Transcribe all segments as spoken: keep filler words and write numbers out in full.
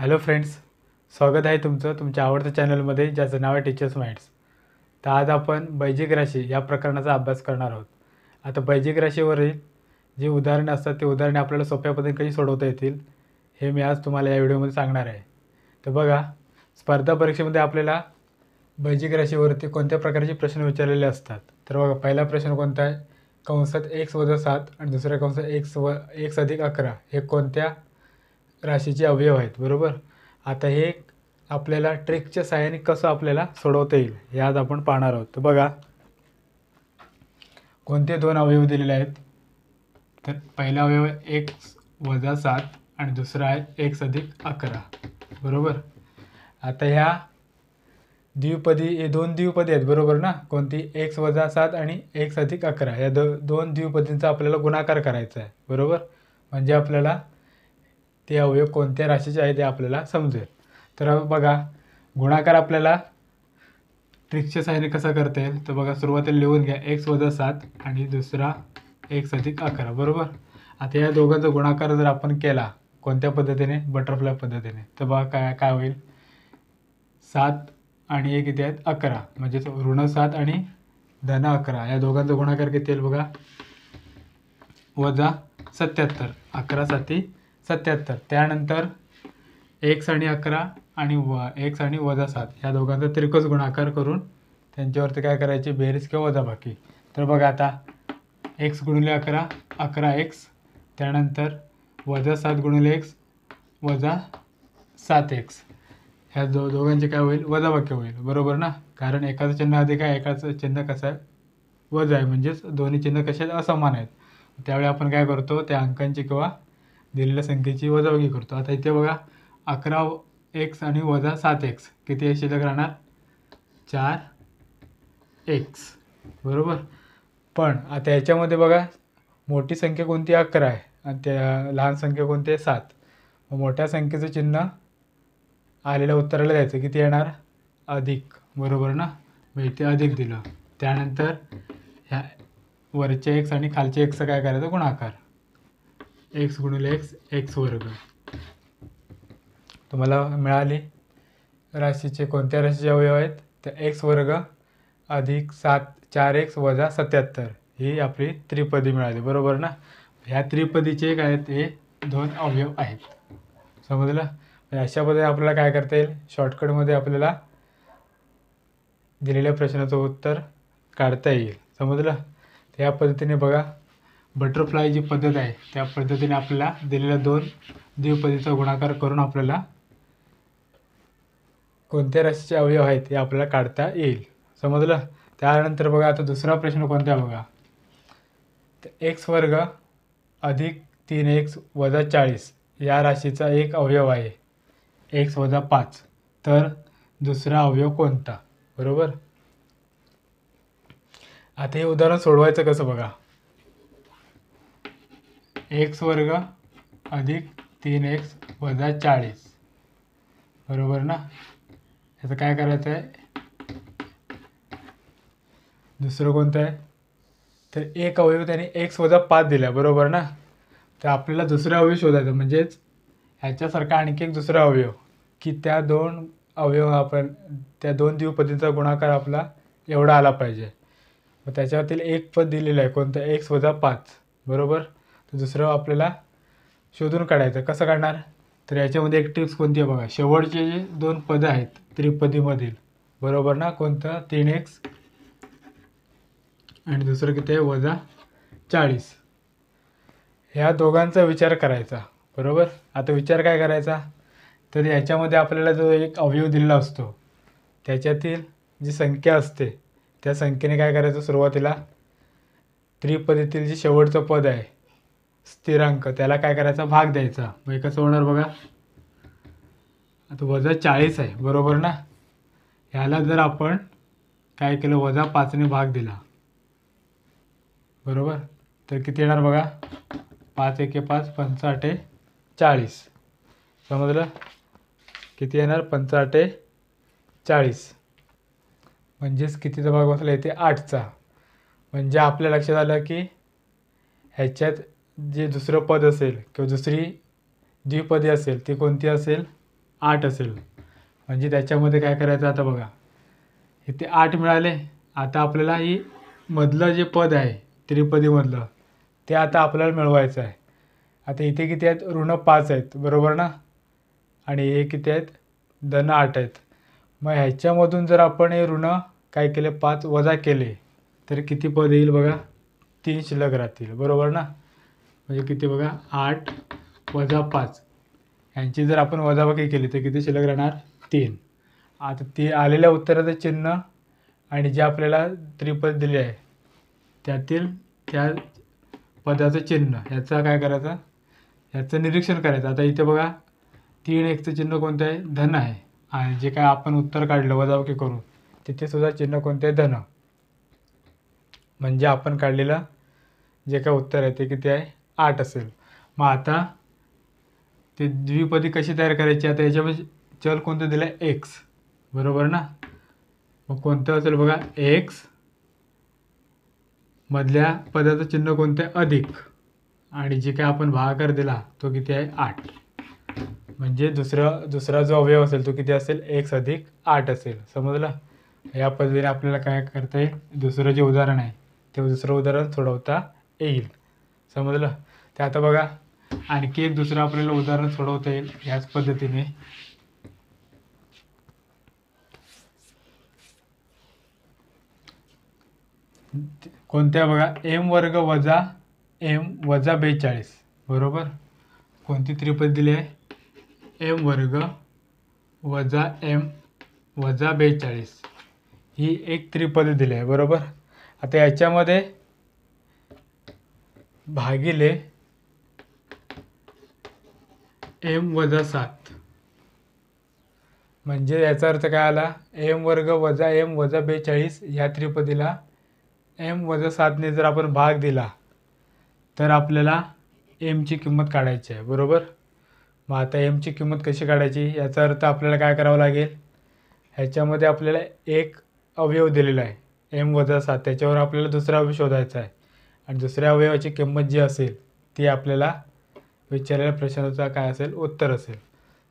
Hello friends, स्वागत आहे तुमचं तुमच्या आवडत्या चॅनलमध्ये ज्याचं नाव आहे टीचर्स माइंड्स। तर आज आपण बैजिक राशी या प्रकरणाचा अभ्यास करणार आहोत। आता बैजिक राशीवरील जी उदाहरणं असतात ते उदाहरणे आपल्याला सोप्या पद्धतीने कशी सोडवता येतील हे मी आज तुम्हाला या व्हिडिओमध्ये सांगणार आहे। तर बघा, स्पर्धा परीक्षेमध्ये आपल्याला बैजिक राशीवरती कोणत्या प्रकारचे प्रश्न विचारलेले असतात। तर बघा, पहिला प्रश्न कोणता आहे, कंसात एक्स वजा सात आणि दुसऱ्या कंसात एक्स व एक्स अधिक अकरा हे कोणत्या राशीचे अवयव आहेत, बरोबर। आता हे आपल्याला ट्रिकच्या सहाय्याने कसं आपल्याला सोडवता येईल हे आज आपण पाहणार आहोत। तर बघा, कोणते दोन अवयव दिलेले आहेत, तर पहिला अवयव एक्स वजा सात आणि दुसरा आहे एक्स अधिक अकरा, बरोबर। आता ह्या द्विपदी हे दोन द्विपदी आहेत, बरोबर ना, कोणती एक्स वजा सात आणि एक्स अधिक अकरा या दो दोन द्विपदींचा आपल्याला गुणाकार करायचा आहे, बरोबर। म्हणजे आपल्याला ते अवयव कोणत्या राशीचे आहे ते आपल्याला समजेल। तर बघा, गुणाकार आपल्याला ट्रिकच्या सहाय्याने कसा करता येईल, तर बघा सुरुवातीला लिहून घ्या एक्स वजा सात आणि दुसरा एक्स अधिक अकरा, बरोबर। आता या दोघांचा गुणाकार जर आपण केला कोणत्या पद्धतीने, बटरफ्लाय पद्धतीने, तर बघा काय काय होईल, सात आणि एक किती आहेत अकरा, म्हणजे ऋण सात आणि धन अकरा या दोघांचा गुणाकार किती येईल बघा, वजा सत्याहत्तर, अकरा साती सत्याहत्तर। त्यानंतर एक्स आणि अकरा आणि व एक्स आणि वजा सात ह्या दोघांचा त्रिकोण गुणाकार करून त्यांच्यावरती काय करायची, बेरीज किंवा वजाबाकी। तर बघा, आता एक्स गुणिले अकरा अकरा एक्स, त्यानंतर वजा सात गुणिले एक्स वजा सात एक्स ह्या दो दोघांची काय होईल, वजाबाकी होईल, बरोबर ना, कारण एकाचं चिन्ह अधिक आहे एकाचं चिन्ह कसं आहे वजा आहे, म्हणजेच दोन्ही चिन्ह कसे असमान आहेत, त्यावेळी आपण काय करतो त्या अंकांची किंवा दिलेल्या संख्येची वजाबाकी करतो। आता इथे बघा अकरा एक्स आणि वजा सात एक्स किती हे शिल्लक राहणार, चार एक्स, बरोबर। पण आता याच्यामध्ये बघा मोठी संख्या कोणती अकरा आहे आणि त्या लहान संख्या कोणती आहे सात, मग मोठ्या संख्येचं चिन्ह आलेल्या उत्तराला द्यायचं, किती येणार अधिक, बरोबर ना, मग इथे अधिक दिलं। त्यानंतर ह्या वरचे एक्स आणि खालचे एक्सचा काय करायचा गुणाकार, एक्स गुणिले एक्स एक्स वर्ग। तुम्हाला मिळाले राशीचे कोणत्या राशीचे अवयव आहेत, तर एक्स वर्ग अधिक सात चार एक्स वजा सत्याहत्तर ही आपली त्रिपदी मिळाली, बरोबर ना। ह्या त्रिपदीचे काय आहेत हे दोन अवयव आहेत, समजलं। अशा पद्धतीने आपल्याला काय करता येईल, शॉर्टकटमध्ये आपल्याला दिलेल्या प्रश्नाचं उत्तर काढता येईल, समजलं। त्या पद्धतीने बघा बटरफ्लाय जी पद्धत आहे त्या पद्धतीने आपल्याला दिलेल्या दोन द्विपदीचा गुणाकार करून आपल्याला कोणत्या राशीचे अवयव आहेत हे आपल्याला काढता येईल, समजलं। त्यानंतर बघा आता दुसरा प्रश्न कोणता बघा, एक्स वर्ग अधिक तीन एक्स वजा चाळीस या राशीचा एक अवयव आहे एक्स वजा पाच, तर दुसरा अवयव कोणता, बरोबर। आता हे उदाहरण सोडवायचं कसं बघा, एक्स वर्ग अधिक तीन एक्स वजा चाळीस, बरोबर ना, याचं काय करायचं आहे, दुसरं कोणतं आहे, तर एक अवयव त्याने एक्स वजा पाच दिला, बरोबर ना, तर आपल्याला दुसरा अवयव शोधायचा, म्हणजेच ह्याच्यासारखा आणखी एक दुसरा अवयव की त्या दोन अवयव आपण त्या दोन द्विपदींचा गुणाकार आपला एवढा आला पाहिजे, मग त्याच्यावरील एक पद दिलेलं आहे कोणतं एक्स वजा पाच, बरोबर। तर दुसरं आपल्याला शोधून काढायचं, कसं काढणार, तर याच्यामध्ये एक टिप्स कोणती आहे बघा, शेवटचे जे दोन पदं आहेत त्रिपदीमधील, बरोबर ना, कोणतं तीन एक्स आणि दुसरं किती आहे वजा चाळीस, ह्या दोघांचा विचार करायचा, बरोबर। आता विचार काय करायचा, तर याच्यामध्ये आपल्याला जो एक अवयव दिलेला असतो त्याच्यातील जी संख्या असते त्या संख्येने काय करायचं, सुरुवातीला त्रिपदीतील जे शेवटचं पद आहे स्थिरांक त्याला काय करायचा, भाग द्यायचा, म्हणजे कसं होणार बघा, आता वजा चाळीस आहे, बरोबर ना, ह्याला जर आपण काय केलं वजा पाचने भाग दिला, बरोबर, तर किती येणार बघा, पाच एके पाच पंचाटे चाळीस, समजलं, किती येणार पंचाटे चाळीस, म्हणजेच कितीचा भाग बसला येते आठचा, म्हणजे आपल्या लक्षात आलं की ह्याच्यात जे दुसरं पद असेल किंवा दुसरी द्विपदी असेल ती कोणती असेल आठ असेल। म्हणजे त्याच्यामध्ये काय करायचं आता बघा, इथे आठ मिळाले। आता आपल्याला ही मधलं जे पद आहे त्रिपदीमधलं ते आता आपल्याला मिळवायचं आहे। आता इथे किती आहेत, ऋण पाच आहेत बरोबर ना, आणि हे किती आहेत धन आठ आहेत। मग ह्याच्यामधून जर आपण हे ऋण काय केले पाच वजा केले तर किती पद येईल बघा, तीन शिल्लक राहतील बरोबर ना। म्हणजे किती बघा, आठ वजा पाच यांची जर आपण वजाबाकी केली तर किती शिल्लक राहणार, तीन। आता ती आलेल्या उत्तराचं चिन्ह आणि जे आपल्याला त्रिपद दिले आहे त्यातील त्या पदाचं चिन्ह याचा काय करायचा, याचं निरीक्षण करायचं। आता इथे बघा तीन एकचं चिन्ह कोणतं आहे, धन आहे, आणि जे काय आपण उत्तर काढलं वजाबाकी करून तिथेसुद्धा चिन्ह कोणतं आहे, धन। म्हणजे आपण काढलेलं जे काय उत्तर आहे ते किती आहे, आठ असेल। मग आता ते द्विपदी कशी तयार करायची, आता याच्यामध्ये चल कोणतं दिलं आहे, एक्स बरोबर ना। मग कोणतं असेल बघा, एक्स मधल्या पदाचं चिन्ह कोणतं आहे, अधिक, आणि जे काय आपण भागाकार दिला तो किती आहे, आठ। म्हणजे दुसरा दुसरा जो अवयव असेल तो किती असेल, एक्स अधिक आठ असेल। समजलं? या पद्धतीने आपल्याला काय करता येईल, दुसरं जे उदाहरण आहे ते दुसरं उदाहरण सोडवता येईल। समजलं? ते आता बघा आणखी एक दुसरं आपल्याला उदाहरण सोडवता येईल याच पद्धतीने। कोणत्या बघा, एम वर्ग वजा एम वजा बेचाळीस बरोबर, कोणती त्रिपद दिली आहे, एम वर्ग वजा एम वजा बेचाळीस ही एक त्रिपद दिली आहे बरोबर। आता याच्यामध्ये भागिले एम वजा सात, म्हणजे याचा अर्थ काय आला, एम वर्ग वजा एम वजा बेचाळीस ह्या त्रिपदीला एम वजा सातने जर आपण भाग दिला तर आपल्याला एमची किंमत काढायची आहे बरोबर। मग आता एमची किंमत कशी काढायची, याचा अर्थ आपल्याला काय करावं लागेल, ह्याच्यामध्ये आपल्याला एक अवयव दिलेला आहे एम वजा सात, त्याच्यावर आपल्याला दुसरा अवयव शोधायचा आहे, आणि दुसऱ्या अवयवाची किंमत जी असेल ती आपल्याला विचारलेल्या प्रश्नाचा काय असेल, उत्तर असेल।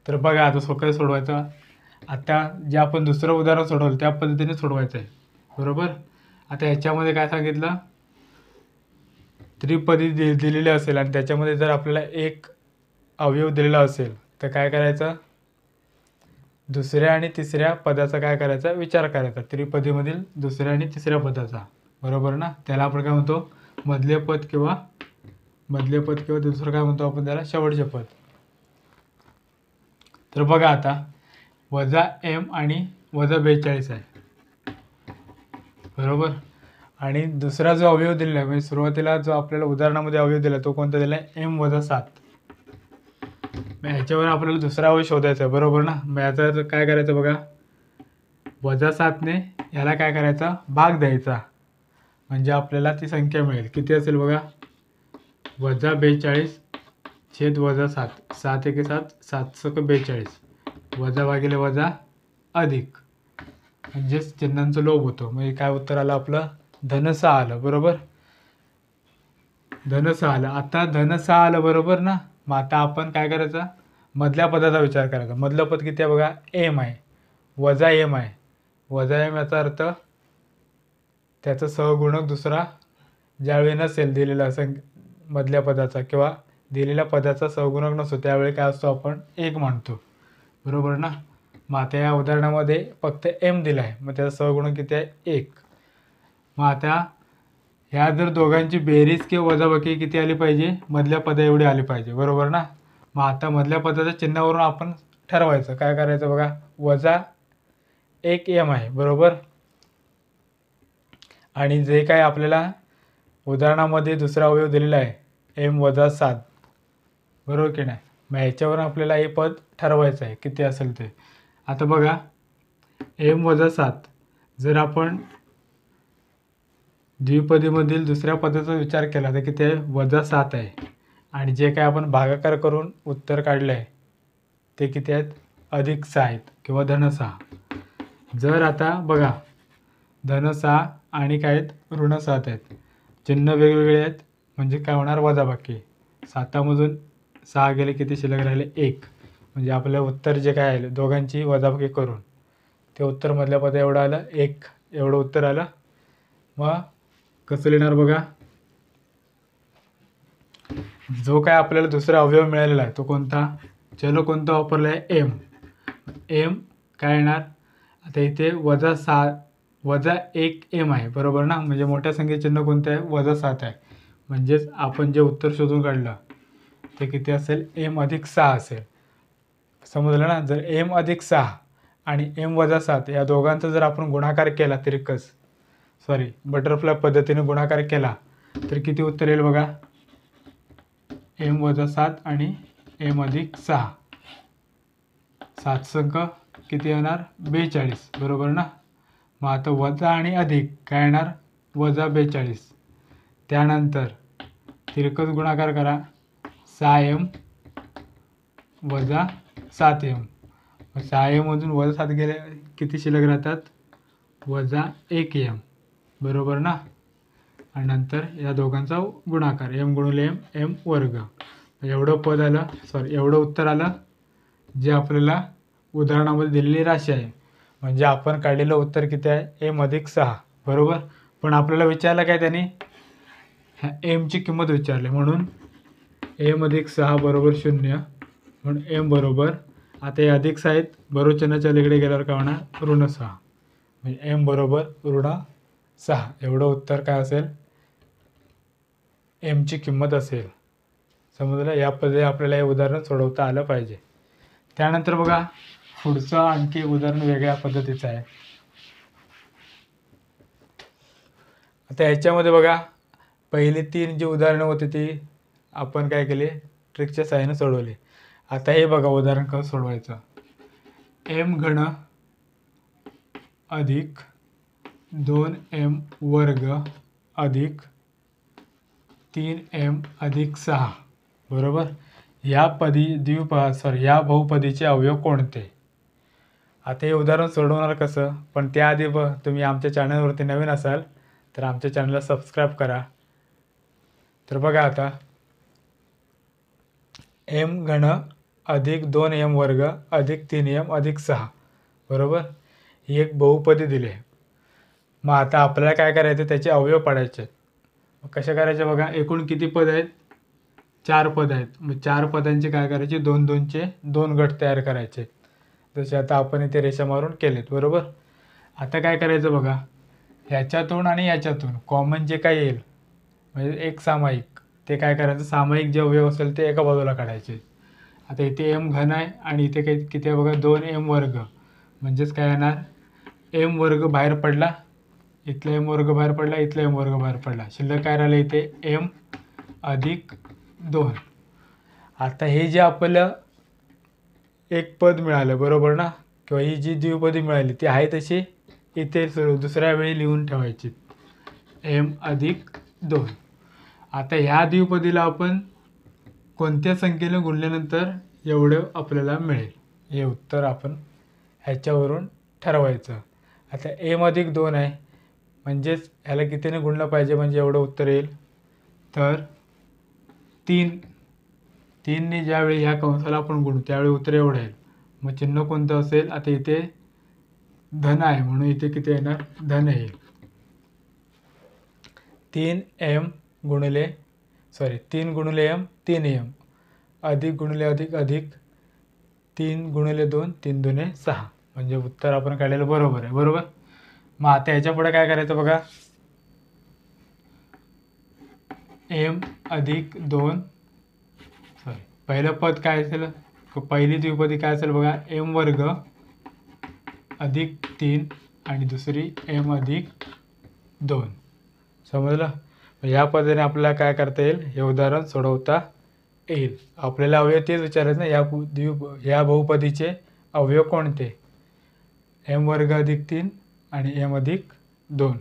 तर बघा आता सोपं सोडवायचं। आता जे आपण दुसरं उदाहरण सोडवलं त्या पद्धतीने सोडवायचं आहे बरोबर। आता ह्याच्यामध्ये काय सांगितलं, त्रिपदी दि दिलेली असेल आणि त्याच्यामध्ये जर आपल्याला एक अवयव दिलेला असेल तर काय करायचं, दुसऱ्या आणि तिसऱ्या पदाचा काय करायचा, विचार करायचा, त्रिपदीमधील दुसऱ्या आणि तिसऱ्या पदाचा बरोबर ना। त्याला आपण काय म्हणतो, मधले पद किंवा मधले पद किंवा दुसरं काय म्हणतो आपण त्याला, शेवटचे पद। तर बघा आता वजा एम आणि वजा बेचाळीस आहे बरोबर, आणि दुसरा जो अवयव दिलेला आहे म्हणजे सुरुवातीला जो आपल्याला उदाहरणामध्ये अवयव दिला तो कोणता दिला आहे, एम वजा सात। ह्याच्यावर आपल्याला दुसरा अवयव शोधायचा आहे बरोबर ना। मग याचा काय करायचं बघा, वजा सातने ह्याला काय करायचा, भाग द्यायचा, म्हणजे आपल्याला ती संख्या मिळेल किती असेल बघा, वजा बेचाळीस छेद वजा सात, सात एके सात, सात सक बेचाळीस, वजा भागिले वजा अधिक, म्हणजेच चिन्हांचा लोभ होतो। म्हणजे काय उत्तर आलं आपलं, धन सहा आलं बरोबर, धन सहा आलं। आता धन सहा आलं बरोबर ना। मग आता आपण काय करायचा, मधल्या पदाचा विचार करायचा। मधलं पद किती आहे बघा, एम आहे वजा एम आहे वजा एम, याचा अर्थ त्याचा सहगुणक दुसरा ज्यावेळी नसेल दिलेला सं मधल्या पदाचा किंवा दिलेल्या पदाचा सहगुणक नसतो त्यावेळी काय असतो, आपण एक मानतो बरोबर ना। मग आता या उदाहरणामध्ये फक्त एम दिला आहे, मग त्याचा सहगुणक किती आहे, एक। मग आता ह्या जर दोघांची बेरीज किंवा वजाबाकी किती आली पाहिजे, मधल्या पदा एवढी आली पाहिजे बरोबर ना। मग आता मधल्या पदाच्या चिन्हावरून आपण ठरवायचं, काय करायचं बघा, वजा एक एम आहे बरोबर, आणि जे काय आपल्याला उदाहरणामध्ये दुसरा अवयव दिलेला आहे एम वजा सात बरोबर की नाही, मग ह्याच्यावरून आपल्याला हे पद ठरवायचं आहे किती असेल ते। आता बघा एम वजा सात जर आपण द्विपदीमधील दुसऱ्या पदाचा विचार केला तर किती आहे, वजा सात आहे, आणि जे काय आपण भागाकार करून उत्तर काढलं आहे ते किती आहेत, अधिक सहा आहेत किंवा धन सहा। जर आता बघा धन सहा आणि काय आहेत, ऋण सात आहेत, चिन्ह वेगवेगळे आहेत, म्हणजे काय होणार वजाबाकी। सातामधून सहा गेले किती शिल्लक राहिले, एक। म्हणजे आपलं उत्तर जे काय आलं दोघांची वजाबाकी करून ते उत्तर मधल्या पदा एवढं आलं, एक एवढं उत्तर आलं. मग कसं लिहिणार बघा, जो काय आपल्याला दुसरा अवयव मिळालेला आहे तो कोणता, चलो कोणता वापरला आहे, एम. एम काय येणार, आता इथे वजा सहा वजा एक एम आहे बरोबर ना, म्हणजे मोठ्या संख्येचे चिन्ह कोणते आहे, वजा सात आहे. म्हणजेच आपण जे उत्तर शोधून काढलं ते किती असेल, एम अधिक सहा असेल. समजलं ना, जर एम अधिक सहा आणि एम वजा सात या दोघांचा जर आपण गुणाकार केला तिरकस सॉरी बटरफ्लाय पद्धतीने गुणाकार केला तर किती उत्तर येईल बघा, एम वजा सात आणि एम अधिक सहा, सात संख किती येणार, बेचाळीस बरोबर ना. मग आता वजा आणि अधिक काय येणार, वजा बेचाळीस. त्यानंतर तिरकस गुणाकार करा, सहा एम वजा सात एम, सहा एममधून वजा सात गेले किती शिल्लक राहतात, वजा एक एम बरोबर ना. आणि नंतर या दोघांचा गुणाकार, एम गुणिले एम एम वर्ग, एवढं पद आलं सॉरी एवढं उत्तर आलं जे आपल्याला उदाहरणामध्ये दिलेली राशी आहे. म्हणजे आपण काढलेलं उत्तर किती आहे, एम अधिक सहा बरोबर. पण आपल्याला विचारलं काय त्यांनी, ह्या एमची किंमत विचारली म्हणून एम अधिक सहा बरोबर शून्य, म्हणून एम बरोबर. आता हे अधिक सहा आहेत बरोबरच्या इकडे गेल्यावर काय होणार, ऋण सहा, म्हणजे एम बरोबर ऋण सहा एवढं उत्तर काय असेल, एमची किंमत असेल. समजलं, या पद्धतीने आपल्याला हे उदाहरण सोडवता आलं पाहिजे. त्यानंतर बघा पुढचं आणखी उदाहरण वेगळ्या पद्धतीचं आहे. आता ह्याच्यामध्ये बघा पहिली तीन जी उदाहरणं होती ती आपण काय केले, ट्रिकच्या सहाय्याने सोडवले. आता हे बघा उदाहरण कसं सोडवायचं, एम घन अधिक दोन एम वर्ग अधिक तीन एम अधिक सहा बरोबर. या पदी द्विप सॉरी या बहुपदीचे अवयव कोणते. आता हे उदाहरण सोडवणार कसं, पण त्याआधी ब तुम्ही आमच्या चॅनलवरती नवीन असाल तर आमच्या चॅनलला सबस्क्राईब करा. तर बघा आता एम घन अधिक दोन एम वर्ग अधिक तीन एम अधिक सहा बरोबर, ही एक बहुपदी दिली आहे. मग आता आपल्याला काय करायचं, त्याचे अवयव पाडायचे आहेत. मग कशा करायचे बघा, एकूण किती पद आहेत, चार पद आहेत. मग चार पदांचे काय करायचे, दोन दोनचे दोन गट तयार करायचे, जसे आता आपण इथे रेषा मारून केलेत बरोबर. आता काय करायचं बघा, ह्याच्यातून आणि याच्यातून कॉमन जे काय येईल म्हणजे एक सामायिक, ते काय करायचं, सामायिक जे अवयव असेल ते एका बाजूला काढायचे. आता इथे एम घन आहे आणि इथे काही किती आहे बघा, दोन एम वर्ग, म्हणजेच काय येणार, एम वर्ग बाहेर पडला, इथला एम वर्ग बाहेर पडला, इथला एम वर्ग बाहेर पडला, शिल्लक काय राहिलं इथे एम अधिक दोन. आता हे जे आपलं एक पद मिळालं बरोबर ना, किंवा ही जी द्विपदी मिळाली ती आहे तशी इथे दुसऱ्या वेळी लिहून ठेवायची, एम अधिक दोन. आता ह्या द्विपदीला आपण कोणत्या संख्येने गुणल्यानंतर एवढं आपल्याला मिळेल हे उत्तर आपण ह्याच्यावरून ठरवायचं. आता एम अधिक दोन आहे म्हणजेच ह्याला कितीने गुणलं पाहिजे म्हणजे एवढं उत्तर येईल, तर तीन. तीनने ज्यावेळी ह्या कंसाला आपण गुणू त्यावेळी उत्तर एवढं येईल. मग चिन्ह कोणतं असेल, आता इथे धन आहे म्हणून इथे किती येणार, धन येईल. तीन एम गुणिले सॉरी तीन गुणिले एम तीन एम अधिक गुणिले अधिक अधिक तीन गुणिले दोन, तीन दुने सहा, म्हणजे उत्तर आपण काढलेलं बरोबर आहे बरोबर. मग आता ह्याच्या पुढे काय करायचं बघा, एम अधिक दोन सॉरी पहिलं पद काय असेल, पहिली द्विपदी काय असेल बघा, एम वर्ग अधिक तीन आणि दुसरी एम अधिक दोन. समजलं, ह्या पद्धतीने आपल्याला काय करता येईल, हे उदाहरण सोडवता येईल. आपल्याला अवयव तेच विचारायचं ना, या द्विप ह्या बहुपदीचे अवयव कोणते, एम वर्ग अधिक तीन आणि एम अधिक दोन.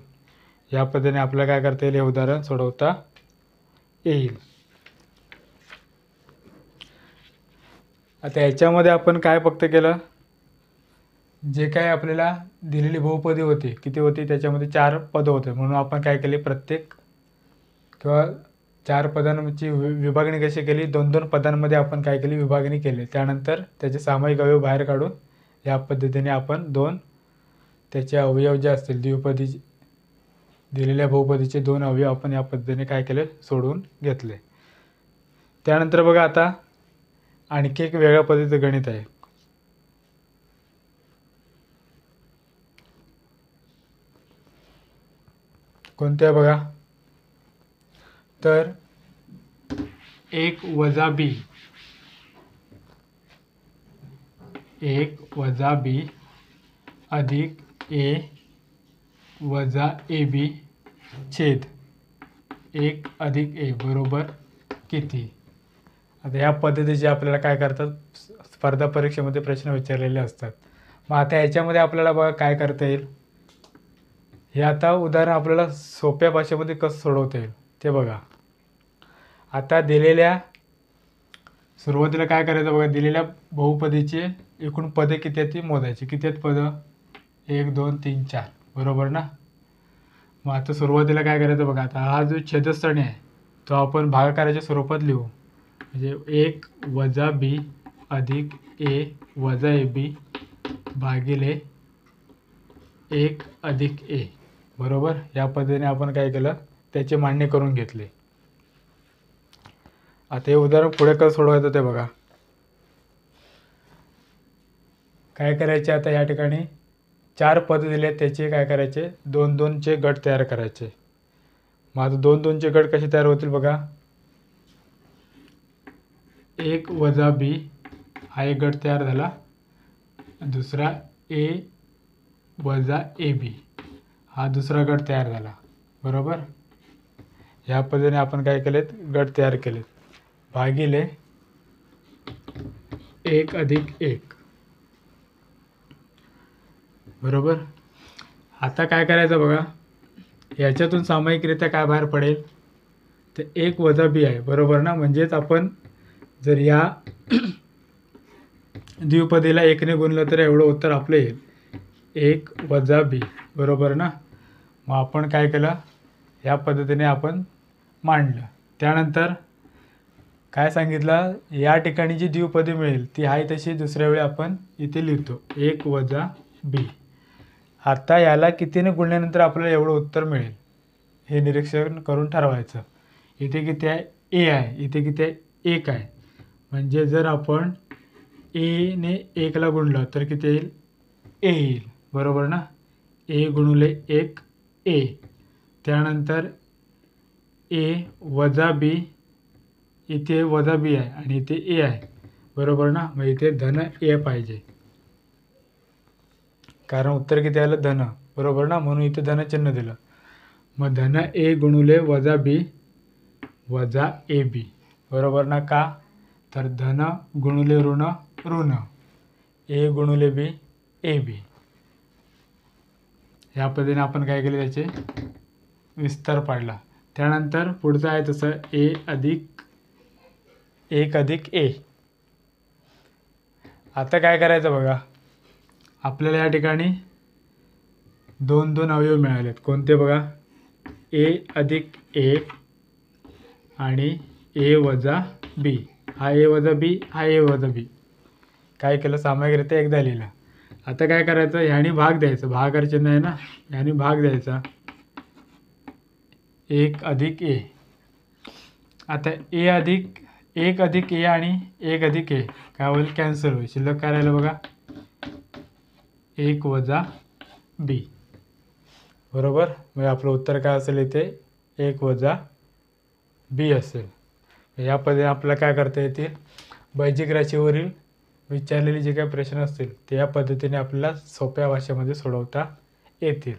या पद्धतीने आपल्याला काय करता येईल, हे उदाहरण सोडवता येईल. आता ह्याच्यामध्ये आपण काय फक्त केलं, जे काय आपल्याला दिलेली बहुपदी होती किती होती त्याच्यामध्ये चार पदं होते, म्हणून आपण काय केले, प्रत्येक किंवा चार पदांची विभागणी कशी केली, दोन दोन पदांमध्ये आपण काय केली विभागणी केली. त्यानंतर त्याचे सामायिक अवयव बाहेर काढून या पद्धतीने आपण दोन त्याचे अवयव जे असतील द्विपदी दिलेल्या बहुपदीचे दोन अवयव आपण या पद्धतीने काय केले सोडून घेतले. त्यानंतर बघा आता आणखी एक वेगळ्या पद्धतीचं गणित आहे. कोणते आहे बघा, तर एक वजा बी एक वजा बी अधिक ए वजा ए बी छेद एक अधिक ए बरोबर किती. आता या पद्धतीचे आपल्याला काय करतात स्पर्धा परीक्षेमध्ये प्रश्न विचारलेले असतात. मग आता याच्यामध्ये आपल्याला बघा काय करता येईल, हे आता उदाहरण आपल्याला सोप्या भाषेमध्ये कसं सोडवता येईल ते बघा. आता दिलेल्या सुरुवातीला काय करायचं बघा, दिलेल्या बहुपदीचे एकूण पदे किती आहेत ती मोजायची. किती आहेत पदं, एक दोन तीन चार, बरोबर ना. मग आता सुरुवातीला काय करायचं बघा, आता हा जो छेदस्थानी आहे तो आपण भागाकाराच्या स्वरूपात लिहू. म्हणजे एक वजा बी अधिक ए वजा ए बी भागिले एक अधिक ए, बरोबर. या पद्धतीने आपण काय केलं त्याची मांडणी करून घेतली. आता हे उदाहरण पुढे कसं सोडवायचं ते बघा. काय करायचे आता या ठिकाणी चार पद दिले त्याचे काय करायचे दोन दोनचे गट तयार करायचे. मग आता दोन दोनचे गट कसे तयार होतील बघा, एक वजा बी हा एक गट तयार झाला, दुसरा ए वजा ए बी हा दुसरा गट तयार झाला, बरोबर. या पद्धतीने आपण काय केलेत गट तयार केलेत. भागिले एक अधिक एक, बरोबर. आता काय करायचं बघा, याच्यातून सामायिकरित्या काय बाहेर पडेल तर एक वजा बी आहे, बरोबर ना. म्हणजेच आपण जर या द्विपदीला एकने गुणलं तर एवढं उत्तर आपलं येईल एक वजा बी, बरोबर ना. मग आपण काय केलं या पद्धतीने आपण मांडलं. त्यानंतर काय सांगितलं, या ठिकाणी जी द्विपदी मिळेल ती आहे तशी दुसऱ्या वेळी आपण इथे लिहितो एक वजा बी. आता याला कितीने गुणल्यानंतर आपल्याला एवढं उत्तर मिळेल हे निरीक्षण करून ठरवायचं. इथे किती आहे ए आहे, इथे किती आहे एक आहे. म्हणजे जर आपण एने एकला गुणलं तर किती येईल ए येईल, बरोबर ना. ए गुणुले एक ए. त्यानंतर ए वजा बी, इथे वजा बी आहे आणि इथे ए आहे, बरोबर ना. मग इथे धन ए पाहिजे कारण उत्तर किती आलं धन, बरोबर ना. म्हणून इथे धन चिन्ह दिलं. मग धन ए गुणुले वजा बी वजा ए बी, बरोबर ना. का तर धन गुणुले ऋण ऋण, ए गुणुले बी ए बी. या पद्धतीने आपण काय केले त्याचे विस्तार पाडला. त्यानंतर पुढचं आहे तसं ए अधिक एक अधिक ए. आता काय करायचं बघा, आपल्याला या ठिकाणी दोन दोन अवयव मिळालेत. कोणते बघा, ए अधिक ए आणि ए वजा बी. हा ए वजा बी हा ए वजा बी काय केलं सामायिकरित्या एकदा लिहिला. आता काय करायचं ह्याने भाग द्यायचा, भागाकार चिन्ह आहे ना, ह्याने भाग द्यायचा एक अधिक ए. आता ए अधिक एक अधिक ए आणि एक अधिक ए काय होईल कॅन्सल होईल. शिल्लक काय राहिलं बघा एक वजा बी, बरोबर. मग आपलं उत्तर काय असेल इथे एक वजा बी असेल. या पद्धतीने आपल्याला काय करता येतील बैजिक राशीवरील विचारलेले जे काही प्रश्न असतील ते या पद्धतीने आपल्याला सोप्या भाषेमध्ये सोडवता येतील.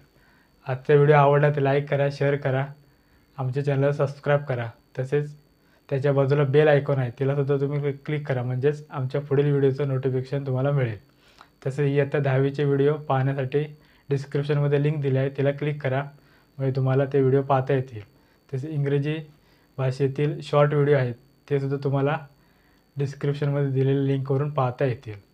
आजचा व्हिडिओ आवडला तर लाईक करा, शेअर करा, आमच्या चॅनलला सबस्क्राईब करा. तसेच त्याच्या बाजूला बेल आयकॉन आहे तिलासुद्धा तुम्ही क्लिक करा, म्हणजेच आमच्या पुढील व्हिडिओचं नोटिफिकेशन तुम्हाला मिळेल. तसेच इयत्ता दहावीचे व्हिडिओ पाहण्यासाठी डिस्क्रिप्शनमध्ये लिंक दिली आहे तिला क्लिक करा, म्हणजे तुम्हाला ते व्हिडिओ पाहता येतील. तसेच इंग्रजी भाषेतील शॉर्ट व्हिडिओ आहेत तेसुद्धा तुम्हाला डिस्क्रिप्शनमध्ये दिलेल्या लिंकवरून पाहता येतील.